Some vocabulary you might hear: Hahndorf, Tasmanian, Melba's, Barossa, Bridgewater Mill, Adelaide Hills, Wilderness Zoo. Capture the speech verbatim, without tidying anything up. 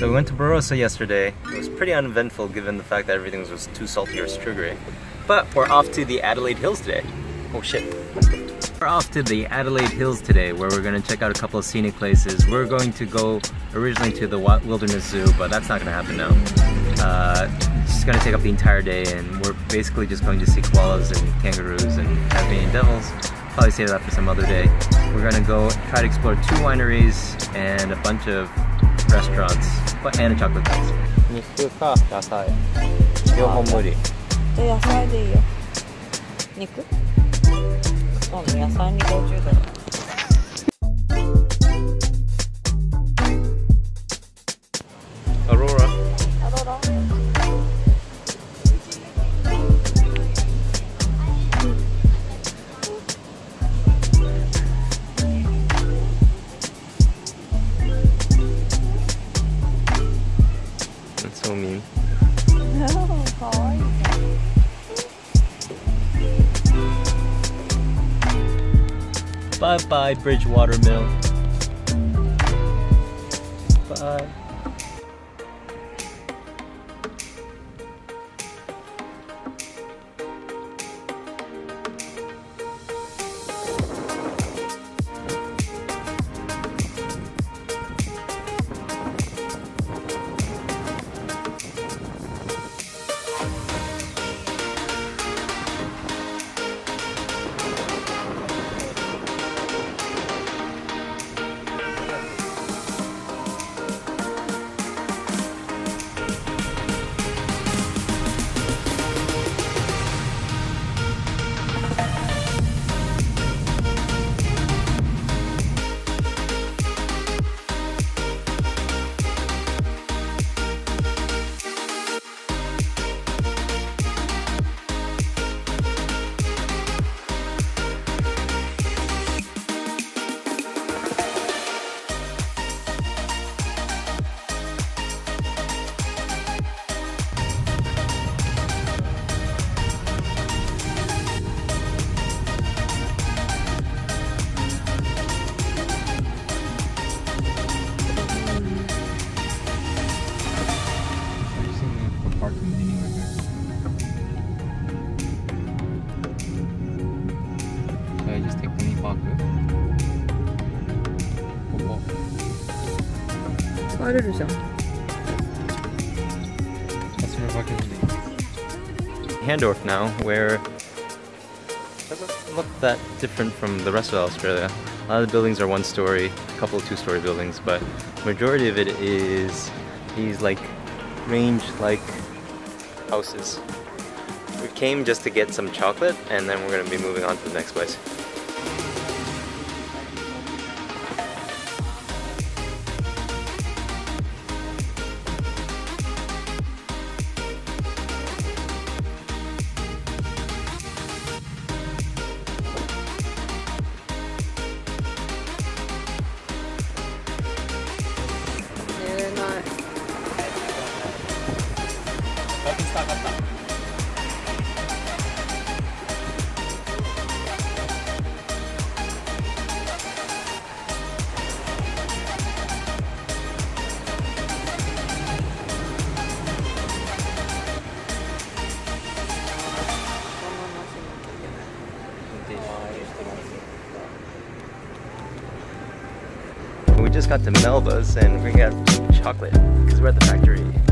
So we went to Barossa yesterday. It was pretty uneventful given the fact that everything was too salty or sugary. But we're off to the Adelaide Hills today. Oh shit. We're off to the Adelaide Hills today, where we're going to check out a couple of scenic places. We're going to go originally to the Wilderness Zoo, but that's not going to happen now. Uh, it's just going to take up the entire day, and we're basically just going to see koalas and kangaroos and Tasmanian devils. Probably save that for some other day. We're going to go try to explore two wineries and a bunch of restaurants, but and a chocolate house. Aurora. Aurora. That's so mean. No, how are you? Bye-bye, Bridgewater Mill. Bye. Hahndorf now, where it doesn't look that different from the rest of Australia. A lot of the buildings are one story, a couple of two story buildings, but the majority of it is these like range like houses. We came just to get some chocolate, and then we're going to be moving on to the next place. We just got to Melba's and we got chocolate because we're at the factory.